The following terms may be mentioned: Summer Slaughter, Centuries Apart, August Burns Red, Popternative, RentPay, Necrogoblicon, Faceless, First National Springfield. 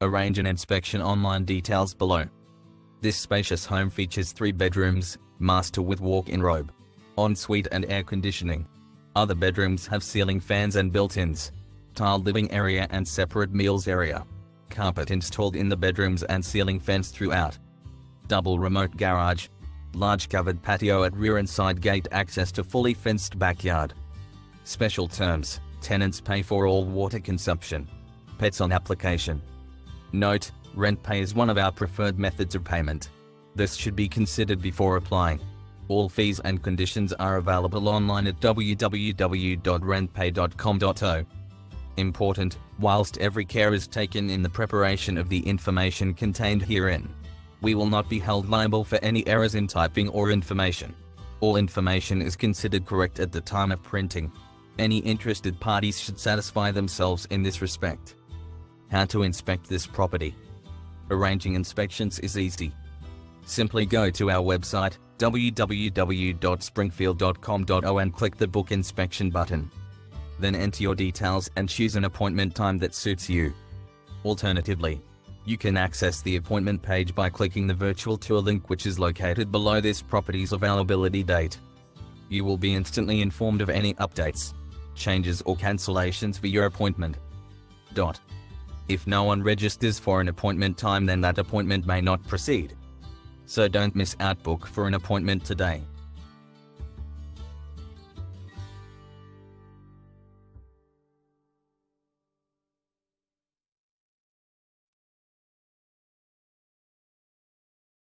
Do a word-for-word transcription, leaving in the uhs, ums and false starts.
Arrange an inspection online, details below. This spacious home features three bedrooms, master with walk-in robe, ensuite and air conditioning. Other bedrooms have ceiling fans and built-ins, tiled living area and separate meals area. Carpet installed in the bedrooms and ceiling fence throughout. Double remote garage. Large covered patio at rear and side gate access to fully fenced backyard. Special terms. Tenants pay for all water consumption. Pets on application. Note, RentPay is one of our preferred methods of payment. This should be considered before applying. All fees and conditions are available online at w w w dot rentpay dot com dot a u. Important, whilst every care is taken in the preparation of the information contained herein, we will not be held liable for any errors in typing or information. All information is considered correct at the time of printing. Any interested parties should satisfy themselves in this respect. How to inspect this property? Arranging inspections is easy. Simply go to our website, w w w dot springfield dot com dot a u, and click the Book Inspection button. Then enter your details and choose an appointment time that suits you. Alternatively, you can access the appointment page by clicking the virtual tour link, which is located below this property's availability date. You will be instantly informed of any updates, changes or cancellations for your appointment. Dot. If no one registers for an appointment time, then that appointment may not proceed. So don't miss out, book for an appointment today.